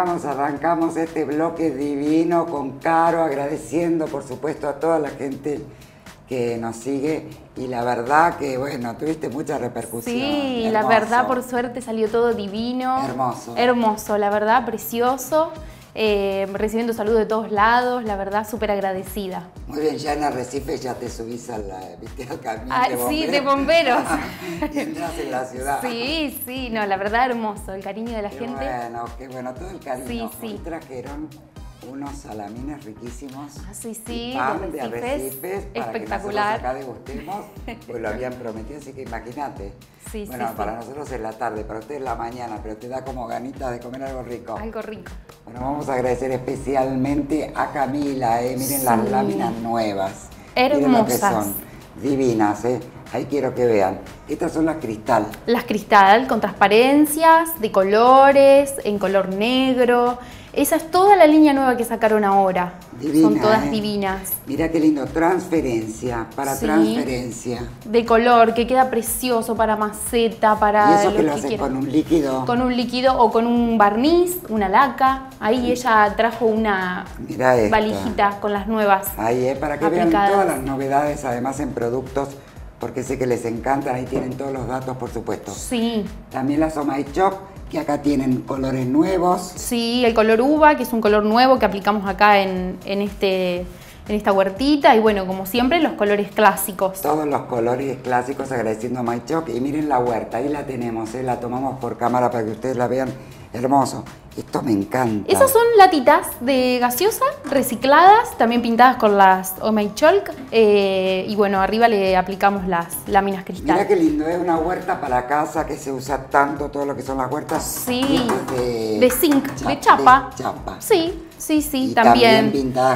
arrancamos este bloque divino con Caro, agradeciendo por supuesto a toda la gente que nos sigue, y la verdad que, bueno, tuviste mucha repercusión. Sí, hermoso. La verdad, por suerte salió todo divino. Hermoso. Hermoso, la verdad, precioso. Recibiendo saludos de todos lados, la verdad, súper agradecida. Muy bien, ya en Arrecife ya te subís al camión de bomberos. Sí, de bomberos. Y entras en la ciudad. Sí, sí, no, la verdad, hermoso, el cariño de la gente. Bueno, qué bueno, todo el cariño. Sí, sí. Trajeron unos salamines riquísimos. Ah, sí, sí. Y pan de Arrecifes. Espectacular. Para que nosotros acá degustemos, pues lo habían prometido, así que imagínate. Sí, bueno, sí, para sí. Nosotros es la tarde, para ustedes es la mañana, pero te da como ganitas de comer algo rico. Algo rico. Bueno, vamos a agradecer especialmente a Camila, miren sí. Las láminas nuevas. Hermosas. Miren lo que son, divinas, ahí quiero que vean. Estas son las cristal. Las cristal con transparencias, de colores, en color negro. Esa es toda la línea nueva que sacaron ahora. Divina, son todas divinas. Mirá qué lindo, transferencia, para sí, transferencia. De color, que queda precioso para maceta, para... Y eso lo que lo hacen con un líquido. Con un líquido o con un barniz, una laca. Ahí sí. Ella trajo una valijita con las nuevas. Ahí para que aplicadas. Vean todas las novedades, además en productos, porque sé que les encantan. Ahí tienen todos los datos, por supuesto. Sí. También las Oh My Shop. Y acá tienen colores nuevos. Sí, el color uva, que es un color nuevo que aplicamos acá en esta huertita. Y bueno, como siempre, los colores clásicos. Todos los colores clásicos, agradeciendo a My Chalk. Y miren la huerta, ahí la tenemos, la tomamos por cámara para que ustedes la vean. Hermoso. Esto me encanta. Esas son latitas de gaseosa, recicladas, también pintadas con las Oh My Chalk. Y bueno, arriba le aplicamos las láminas cristal. Mirá qué lindo, es una huerta para casa que se usa tanto, todo lo que son las huertas. Sí, de zinc, de chapa. De chapa. Sí. Sí, sí, y también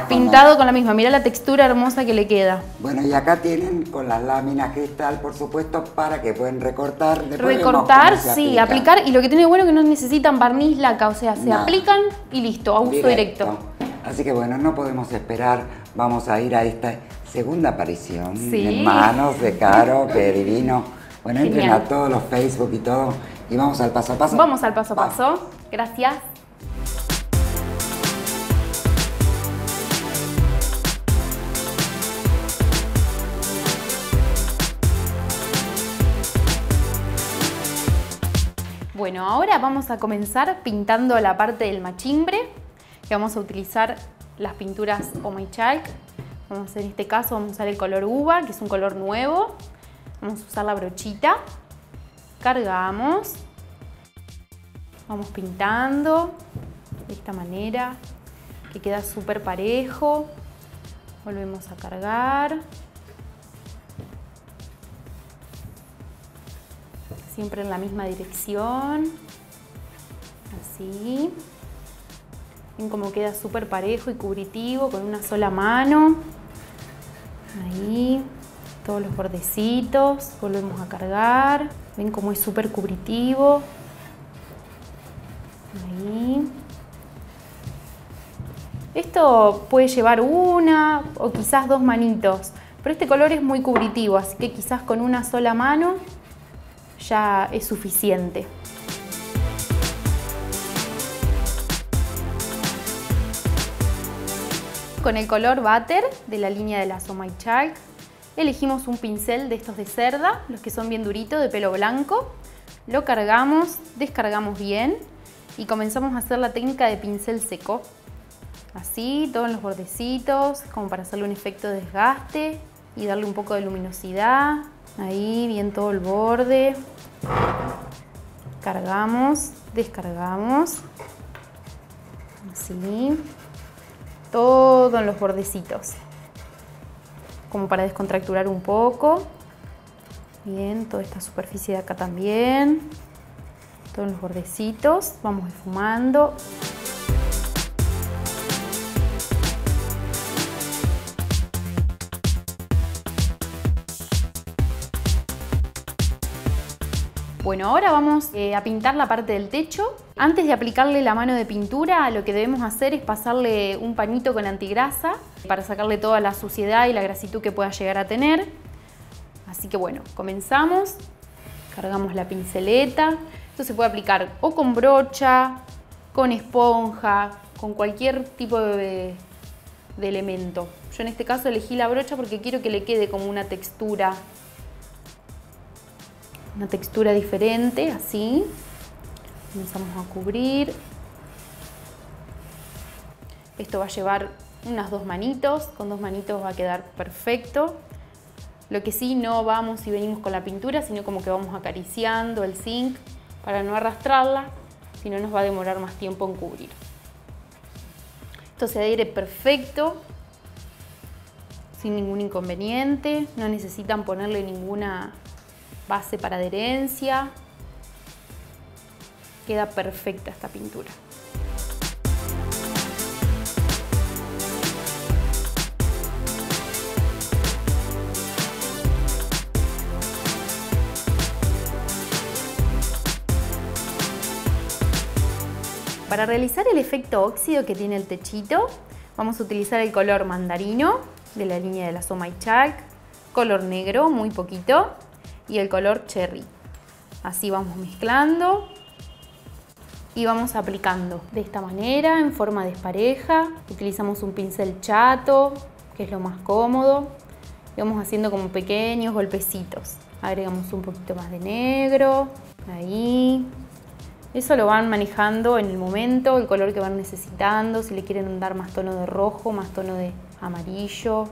pintado con la misma. Mirá la textura hermosa que le queda. Bueno, y acá tienen con las láminas cristal, por supuesto, para que pueden recortar. Después recortar, sí, aplicar. Y lo que tiene bueno es que no necesitan barniz, laca, o sea, se aplican y listo, a gusto directo. Así que bueno, no podemos esperar. Vamos a ir a esta segunda aparición en manos de Caro, que divino. Bueno, genial. Entren a todos los Facebook y todo. Y vamos al paso a paso. Vamos al paso a paso. Gracias. Bueno, ahora vamos a comenzar pintando la parte del machimbre, que vamos a utilizar las pinturas Oh My Chalk. Vamos, en este caso vamos a usar el color uva, que es un color nuevo. Vamos a usar la brochita. Cargamos. Vamos pintando de esta manera, que queda súper parejo. Volvemos a cargar. Siempre en la misma dirección, así. Ven como queda súper parejo y cubritivo con una sola mano. Ahí, todos los bordecitos, volvemos a cargar. Ven como es súper cubritivo. Ahí. Esto puede llevar una o quizás dos manitos, pero este color es muy cubritivo, así que quizás con una sola mano ya es suficiente. Con el color butter de la línea de la Oh My Chalk elegimos un pincel de estos de cerda, los que son bien duritos, de pelo blanco. Lo cargamos, descargamos bien y comenzamos a hacer la técnica de pincel seco. Así, todos los bordecitos, como para hacerle un efecto de desgaste y darle un poco de luminosidad. Ahí, bien todo el borde. Cargamos, descargamos. Así. Todo en los bordecitos. Como para descontracturar un poco. Bien, toda esta superficie de acá también. Todo en los bordecitos. Vamos esfumando. Bueno, ahora vamos a pintar la parte del techo. Antes de aplicarle la mano de pintura, lo que debemos hacer es pasarle un pañito con antigrasa para sacarle toda la suciedad y la grasitud que pueda llegar a tener. Así que bueno, comenzamos. Cargamos la pinceleta. Esto se puede aplicar o con brocha, con esponja, con cualquier tipo de elemento. Yo en este caso elegí la brocha porque quiero que le quede como una textura diferente, así. Comenzamos a cubrir. Esto va a llevar unas dos manitos, con dos manitos va a quedar perfecto. Lo que sí, no vamos y venimos con la pintura, sino como que vamos acariciando el zinc para no arrastrarla, si no nos va a demorar más tiempo en cubrir. Esto se adhiere perfecto, sin ningún inconveniente, no necesitan ponerle ninguna base para adherencia. Queda perfecta esta pintura. Para realizar el efecto óxido que tiene el techito, vamos a utilizar el color mandarino de la línea de la Oh My Chalk, color negro, muy poquito, y el color cherry. Así vamos mezclando y vamos aplicando de esta manera, en forma despareja. Utilizamos un pincel chato, que es lo más cómodo, y vamos haciendo como pequeños golpecitos. Agregamos un poquito más de negro, ahí. Eso lo van manejando en el momento, el color que van necesitando, si le quieren dar más tono de rojo, más tono de amarillo.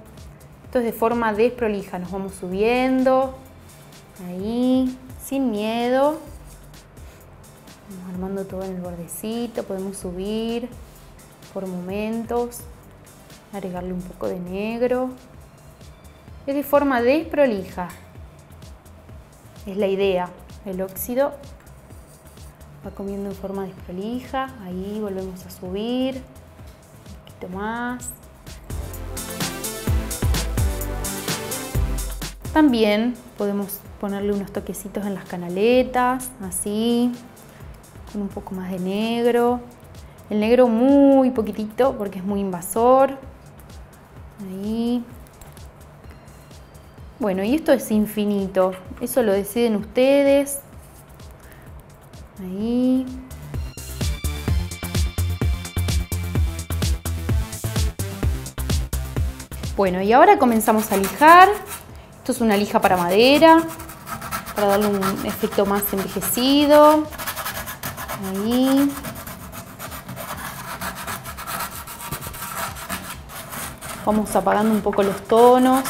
Esto es de forma desprolija, nos vamos subiendo, ahí, sin miedo. Vamos armando todo en el bordecito, podemos subir por momentos, agregarle un poco de negro. Es de forma desprolija, es la idea, el óxido. Va comiendo en forma desprolija, ahí volvemos a subir, un poquito más. También podemos ponerle unos toquecitos en las canaletas, así, con un poco más de negro. El negro muy poquitito porque es muy invasor. Ahí. Bueno, y esto es infinito, eso lo deciden ustedes. Ahí. Bueno, y ahora comenzamos a lijar. Esto es una lija para madera, para darle un efecto más envejecido. Ahí. Vamos apagando un poco los tonos.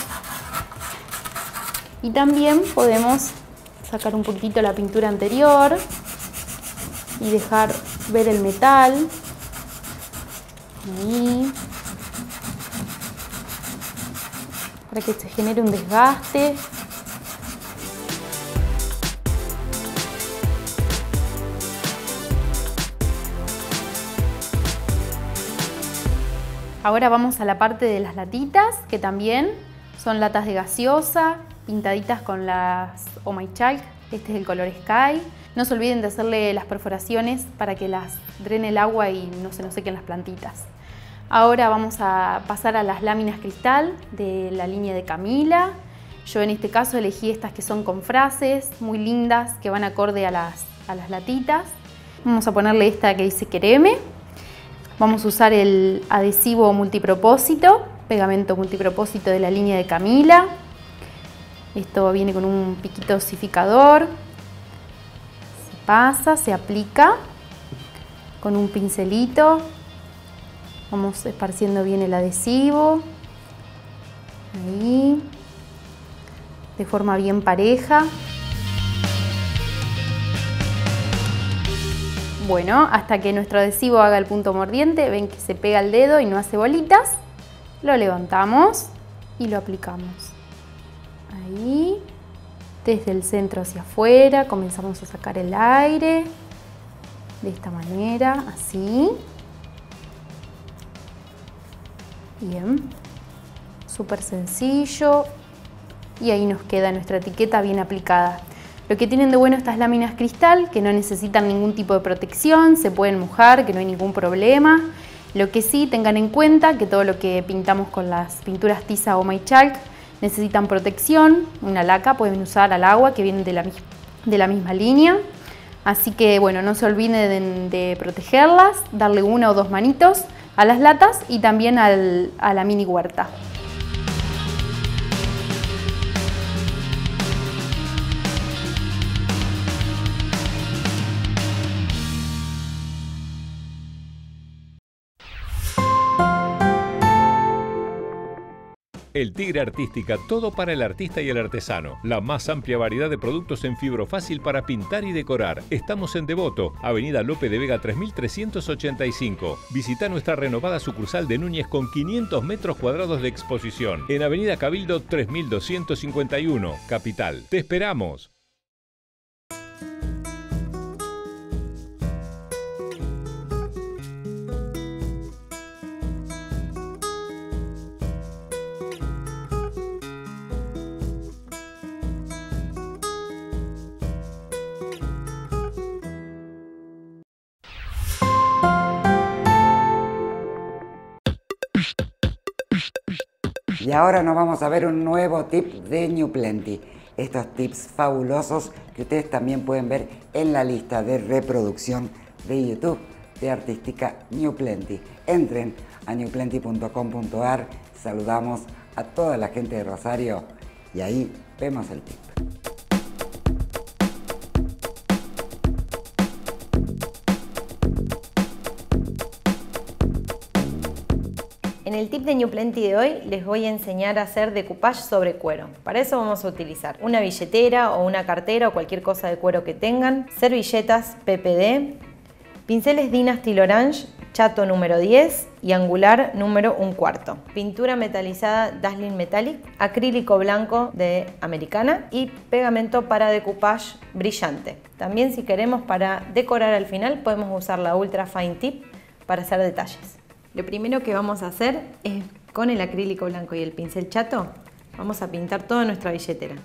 Y también podemos sacar un poquitito la pintura anterior y dejar ver el metal. Ahí. Para que se genere un desgaste. Ahora vamos a la parte de las latitas, que también son latas de gaseosa pintaditas con las Oh My Chalk. Este es el color Sky. No se olviden de hacerle las perforaciones para que las drene el agua y no se nos sequen las plantitas. Ahora vamos a pasar a las láminas cristal de la línea de Camila. Yo en este caso elegí estas que son con frases muy lindas que van acorde a las latitas. Vamos a ponerle esta que dice quereme. Vamos a usar el adhesivo multipropósito, pegamento multipropósito de la línea de Camila. Esto viene con un piquito dosificador. Pasa, se aplica con un pincelito, vamos esparciendo bien el adhesivo, ahí, de forma bien pareja. Bueno, hasta que nuestro adhesivo haga el punto mordiente, ven que se pega el dedo y no hace bolitas, lo levantamos y lo aplicamos, ahí. Desde el centro hacia afuera, comenzamos a sacar el aire, de esta manera, así. Bien, súper sencillo. Y ahí nos queda nuestra etiqueta bien aplicada. Lo que tienen de bueno estas láminas cristal, que no necesitan ningún tipo de protección, se pueden mojar, que no hay ningún problema. Lo que sí, tengan en cuenta que todo lo que pintamos con las pinturas tiza Oh My Chalk necesitan protección, una laca, pueden usar al agua que viene de la misma línea. Así que bueno, no se olviden de protegerlas, darle una o dos manitos a las latas y también a la mini huerta. El Tigre Artística, todo para el artista y el artesano. La más amplia variedad de productos en fibrofácil para pintar y decorar. Estamos en Devoto, Avenida Lope de Vega 3385. Visita nuestra renovada sucursal de Núñez con 500 metros cuadrados de exposición. En Avenida Cabildo 3251, Capital. ¡Te esperamos! Y ahora nos vamos a ver un nuevo tip de New Plenty. Estos tips fabulosos que ustedes también pueden ver en la lista de reproducción de YouTube de Artística New Plenty. Entren a newplenty.com.ar, saludamos a toda la gente de Rosario y ahí vemos el tip. En el tip de New Plenty de hoy les voy a enseñar a hacer decoupage sobre cuero. Para eso vamos a utilizar una billetera o una cartera o cualquier cosa de cuero que tengan, servilletas PPD, pinceles Dinastil Orange, chato número 10 y angular número 1/4, pintura metalizada Dazzling Metallic, acrílico blanco de Americana y pegamento para decoupage brillante. También, si queremos para decorar al final, podemos usar la Ultra Fine Tip para hacer detalles. Lo primero que vamos a hacer es, con el acrílico blanco y el pincel chato, vamos a pintar toda nuestra billetera.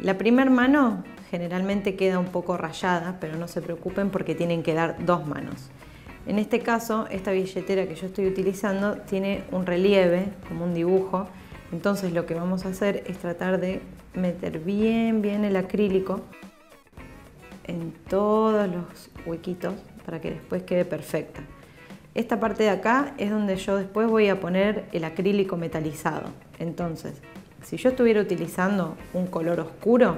La primera mano generalmente queda un poco rayada, pero no se preocupen porque tienen que dar dos manos. En este caso, esta billetera que yo estoy utilizando tiene un relieve, como un dibujo. Entonces lo que vamos a hacer es tratar de meter bien el acrílico en todos los huequitos para que después quede perfecta. Esta parte de acá es donde yo después voy a poner el acrílico metalizado. Entonces, si yo estuviera utilizando un color oscuro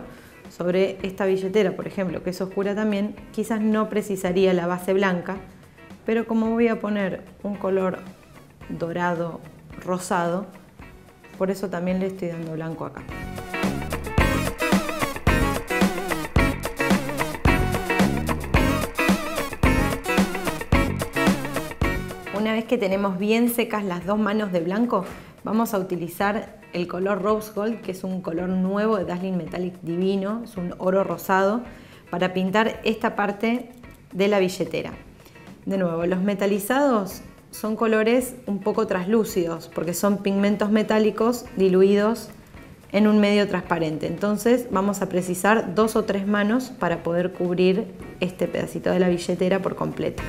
sobre esta billetera, por ejemplo, que es oscura también, quizás no precisaría la base blanca, pero como voy a poner un color dorado, rosado, por eso también le estoy dando blanco acá. Una vez que tenemos bien secas las dos manos de blanco, vamos a utilizar el color Rose Gold, que es un color nuevo de Dazzling Metallic divino, es un oro rosado, para pintar esta parte de la billetera. De nuevo, los metalizados son colores un poco traslúcidos, porque son pigmentos metálicos diluidos en un medio transparente. Entonces vamos a precisar dos o tres manos para poder cubrir este pedacito de la billetera por completo.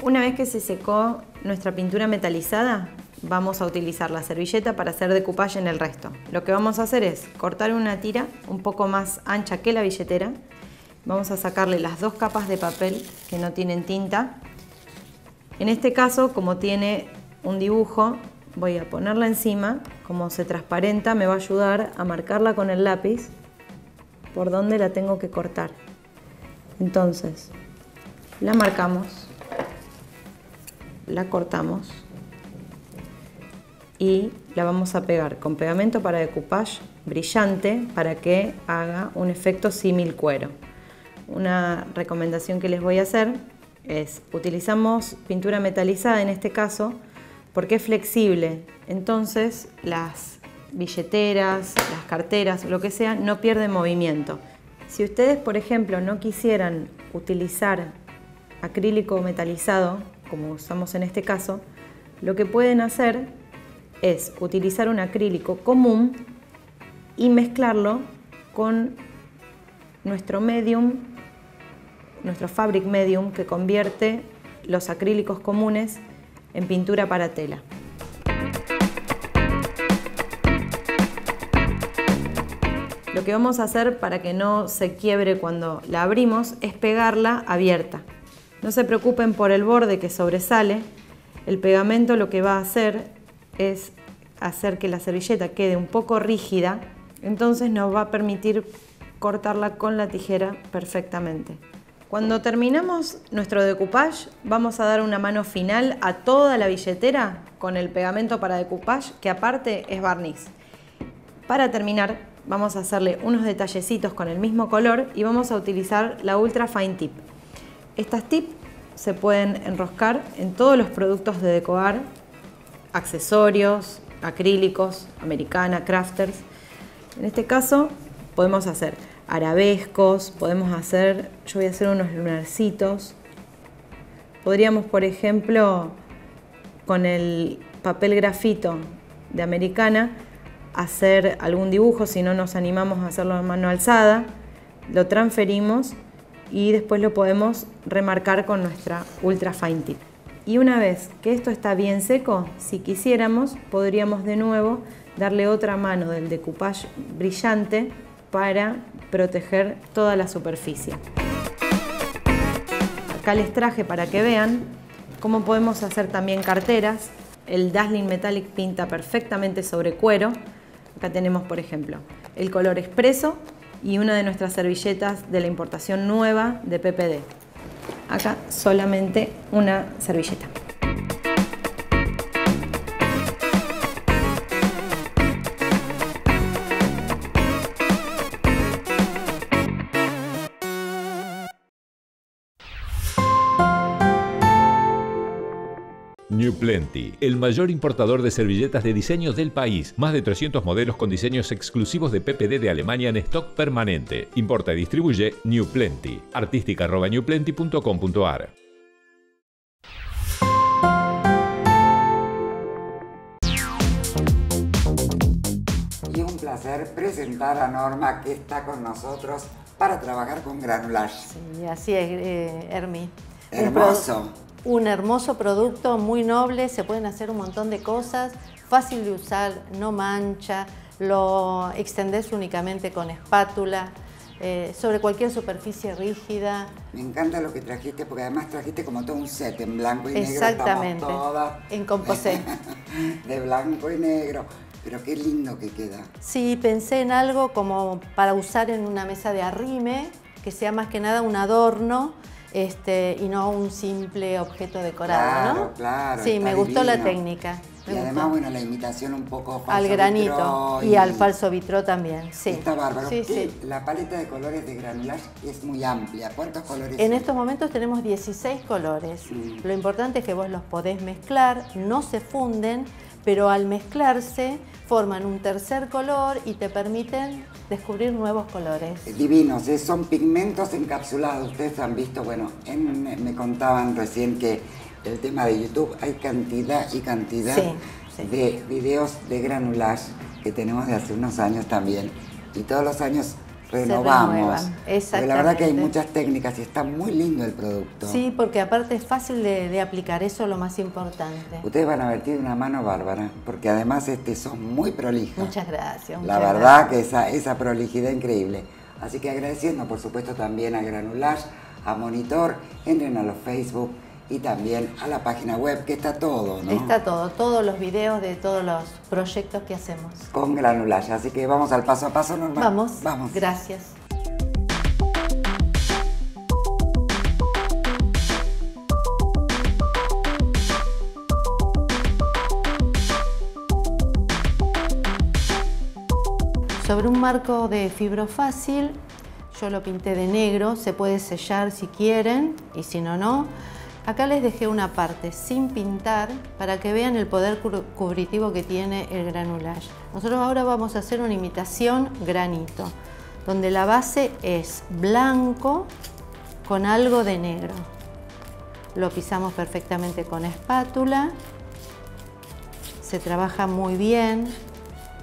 Una vez que se secó nuestra pintura metalizada, vamos a utilizar la servilleta para hacer decoupage en el resto. Lo que vamos a hacer es cortar una tira un poco más ancha que la billetera. Vamos a sacarle las dos capas de papel que no tienen tinta. En este caso, como tiene un dibujo, voy a ponerla encima. Como se transparenta, me va a ayudar a marcarla con el lápiz por donde la tengo que cortar. Entonces, la marcamos, la cortamos y la vamos a pegar con pegamento para decoupage brillante para que haga un efecto símil cuero. Una recomendación que les voy a hacer es: utilizamos pintura metalizada en este caso porque es flexible, entonces las billeteras, las carteras, lo que sea, no pierden movimiento. Si ustedes, por ejemplo, no quisieran utilizar acrílico metalizado como usamos en este caso, lo que pueden hacer es utilizar un acrílico común y mezclarlo con nuestro medium nuestro Fabric Medium, que convierte los acrílicos comunes en pintura para tela. Lo que vamos a hacer para que no se quiebre cuando la abrimos es pegarla abierta. No se preocupen por el borde que sobresale. El pegamento lo que va a hacer es hacer que la servilleta quede un poco rígida, entonces nos va a permitir cortarla con la tijera perfectamente. Cuando terminamos nuestro decoupage, vamos a dar una mano final a toda la billetera con el pegamento para decoupage, que aparte es barniz. Para terminar, vamos a hacerle unos detallecitos con el mismo color y vamos a utilizar la Ultra Fine Tip. Estas tips se pueden enroscar en todos los productos de DecoArt, accesorios, acrílicos, americana, crafters. En este caso podemos hacer arabescos, podemos hacer, yo voy a hacer unos lunarcitos. Podríamos, por ejemplo, con el papel grafito de americana, hacer algún dibujo, si no nos animamos a hacerlo en mano alzada, lo transferimos y después lo podemos remarcar con nuestra Ultra Fine Tip. Y una vez que esto está bien seco, si quisiéramos, podríamos de nuevo darle otra mano del decoupage brillante para proteger toda la superficie. Acá les traje para que vean cómo podemos hacer también carteras. El Dazzling Metallic pinta perfectamente sobre cuero. Acá tenemos, por ejemplo, el color expreso y una de nuestras servilletas de la importación nueva de PPD. Acá solamente una servilleta. New Plenty, el mayor importador de servilletas de diseños del país. Más de 300 modelos con diseños exclusivos de PPD de Alemania en stock permanente. Importa y distribuye New Plenty. artística@newplenty.com.ar. Y un placer presentar a Norma, que está con nosotros para trabajar con Granoulage. Sí, así es, Hermi. Hermoso. Un hermoso producto, muy noble, se pueden hacer un montón de cosas, fácil de usar, no mancha, lo extendés únicamente con espátula, sobre cualquier superficie rígida. Me encanta lo que trajiste, porque además trajiste como todo un set en blanco y negro. Exactamente, en composé. De blanco y negro, pero qué lindo que queda. Sí, pensé en algo como para usar en una mesa de arrime, que sea más que nada un adorno, y no un simple objeto decorado, claro, ¿no? Claro, sí, me gustó divino. La técnica. Y además, bueno, la imitación un poco falso al granito vitró y al falso vitró también, sí. Está bárbaro. Sí, sí. La paleta de colores de Granoulage es muy amplia. ¿Cuántos colores? En estos momentos tenemos 16 colores. Sí. Lo importante es que vos los podés mezclar, no se funden, pero al mezclarse forman un tercer color y te permiten descubrir nuevos colores. Divinos, son pigmentos encapsulados. Ustedes han visto, bueno, me contaban recién que el tema de YouTube, hay cantidad y cantidad de videos de Granoulage que tenemos de hace unos años también. Y todos los años renovamos. Exactamente. Pero la verdad que hay muchas técnicas y está muy lindo el producto. Sí, porque aparte es fácil de aplicar, eso es lo más importante. Ustedes van a vertir una mano bárbara, porque además son muy prolijas. Muchas gracias. La verdad que esa prolijidad increíble. Así que agradeciendo, por supuesto, también a Granoulage, a Monitor, entren a los Facebook y también a la página web, que está todo, ¿no? Está todo, todos los videos de todos los proyectos que hacemos. Con Granoulage, así que vamos al paso a paso, Norma. Vamos, vamos. Gracias. Sobre un marco de fibro fácil, yo lo pinté de negro, se puede sellar si quieren y si no, no. Acá les dejé una parte sin pintar para que vean el poder cubritivo que tiene el Granoulage. Nosotros ahora vamos a hacer una imitación granito, donde la base es blanco con algo de negro. Lo pisamos perfectamente con espátula, se trabaja muy bien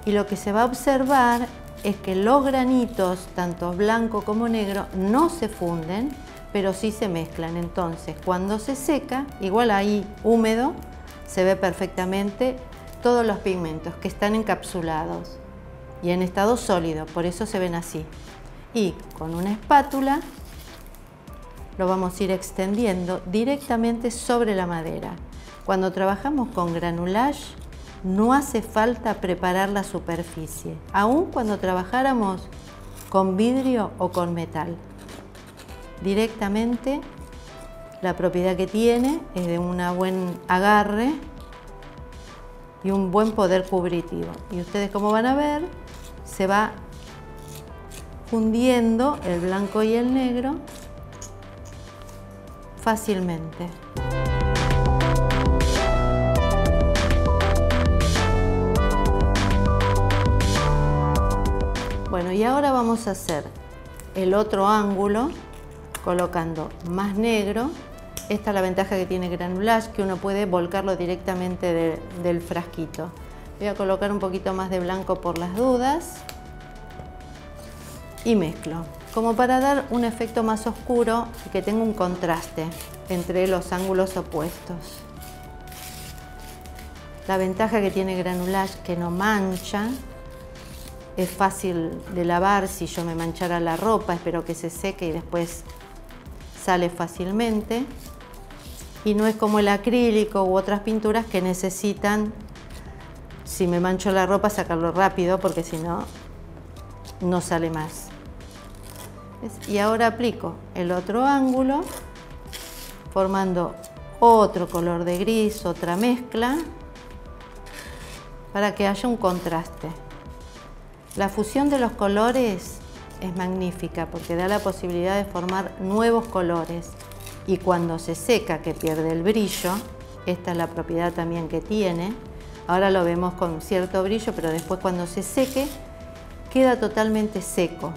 y lo que se va a observar es que los granitos, tanto blanco como negro, no se funden, pero sí se mezclan. Entonces, cuando se seca, igual ahí húmedo, se ve perfectamente todos los pigmentos que están encapsulados y en estado sólido, por eso se ven así. Y con una espátula lo vamos a ir extendiendo directamente sobre la madera. Cuando trabajamos con granulage, no hace falta preparar la superficie, aun cuando trabajáramos con vidrio o con metal. Directamente, la propiedad que tiene es de un buen agarre y un buen poder cubritivo. Y ustedes, como van a ver, se va fundiendo el blanco y el negro fácilmente. Bueno, y ahora vamos a hacer el otro ángulo colocando más negro. Esta es la ventaja que tiene Granoulage, que uno puede volcarlo directamente del frasquito. Voy a colocar un poquito más de blanco por las dudas y mezclo, como para dar un efecto más oscuro y que tenga un contraste entre los ángulos opuestos. La ventaja que tiene Granoulage, que no mancha. Es fácil de lavar. Si yo me manchara la ropa, espero que se seque y después sale fácilmente. Y no es como el acrílico u otras pinturas que necesitan, si me mancho la ropa, sacarlo rápido porque si no, no sale más. ¿Ves? Y ahora aplico el otro ángulo, formando otro color de gris, otra mezcla, para que haya un contraste. La fusión de los colores es magnífica porque da la posibilidad de formar nuevos colores, y cuando se seca, que pierde el brillo, esta es la propiedad también que tiene. Ahora lo vemos con cierto brillo, pero después cuando se seque queda totalmente seco.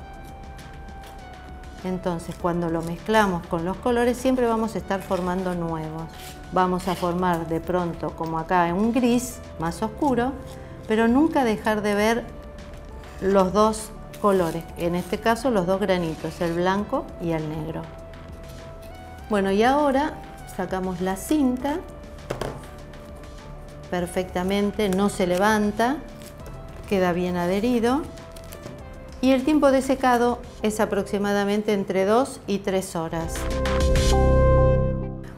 Entonces, cuando lo mezclamos con los colores, siempre vamos a estar formando nuevos. Vamos a formar de pronto, como acá, un gris más oscuro, pero nunca dejar de ver los dos colores, en este caso los dos granitos, el blanco y el negro. Bueno, y ahora sacamos la cinta perfectamente, no se levanta, queda bien adherido, y el tiempo de secado es aproximadamente entre 2 y 3 horas.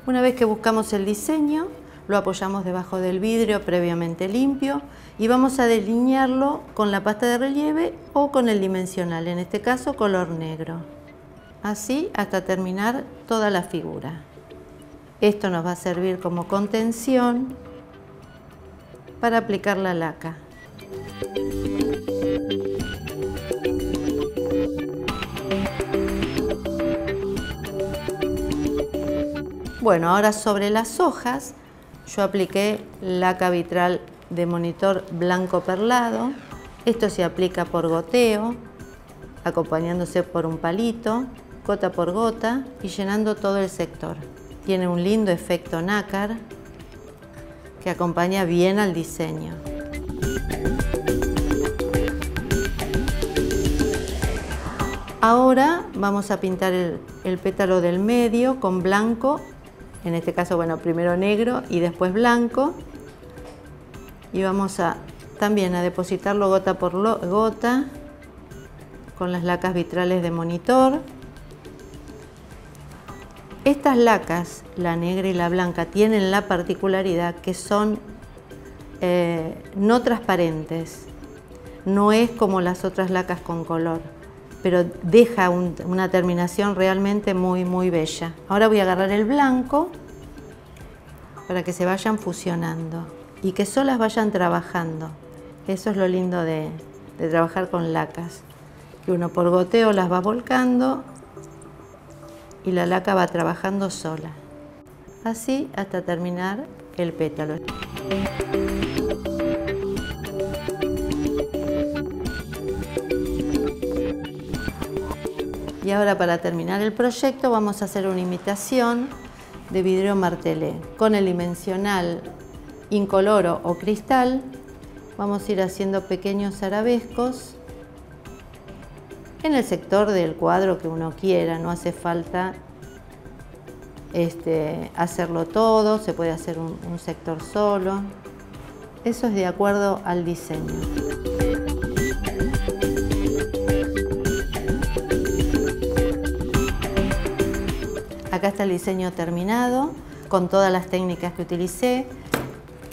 Una vez que buscamos el diseño, lo apoyamos debajo del vidrio previamente limpio y vamos a delinearlo con la pasta de relieve o con el dimensional, en este caso color negro, así hasta terminar toda la figura. Esto nos va a servir como contención para aplicar la laca. Bueno, ahora sobre las hojas yo apliqué laca vitral de Monitor blanco perlado. Esto se aplica por goteo, acompañándose por un palito, gota por gota y llenando todo el sector. Tiene un lindo efecto nácar que acompaña bien al diseño. Ahora vamos a pintar el pétalo del medio con blanco. En este caso, bueno, primero negro y después blanco. Y vamos también a depositarlo gota por gota con las lacas vitrales de Monitor. Estas lacas, la negra y la blanca, tienen la particularidad que son no transparentes. No es como las otras lacas con color, pero deja una terminación realmente muy, muy bella. Ahora voy a agarrar el blanco para que se vayan fusionando y que solas vayan trabajando. Eso es lo lindo de trabajar con lacas, que uno por goteo las va volcando y la laca va trabajando sola. Así hasta terminar el pétalo. Y ahora, para terminar el proyecto, vamos a hacer una imitación de vidrio martelé. Con el dimensional incoloro o cristal vamos a ir haciendo pequeños arabescos en el sector del cuadro que uno quiera. No hace falta hacerlo todo, se puede hacer un sector solo. Eso es de acuerdo al diseño. Acá está el diseño terminado, con todas las técnicas que utilicé.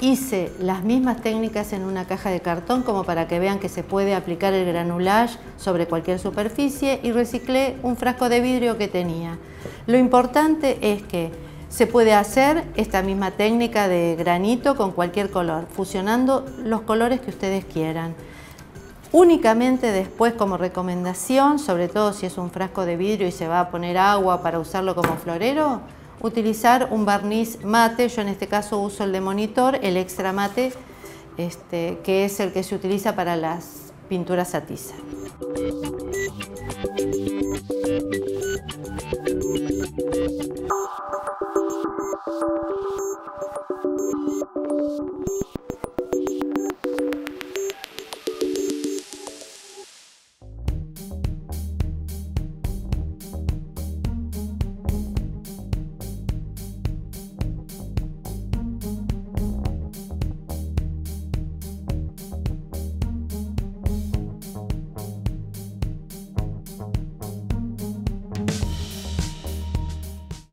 Hice las mismas técnicas en una caja de cartón como para que vean que se puede aplicar el granulage sobre cualquier superficie y reciclé un frasco de vidrio que tenía. Lo importante es que se puede hacer esta misma técnica de granito con cualquier color, fusionando los colores que ustedes quieran. Únicamente después, como recomendación, sobre todo si es un frasco de vidrio y se va a poner agua para usarlo como florero, utilizar un barniz mate. Yo en este caso uso el de Monitor, el extra mate, que es el que se utiliza para las pinturas a tiza.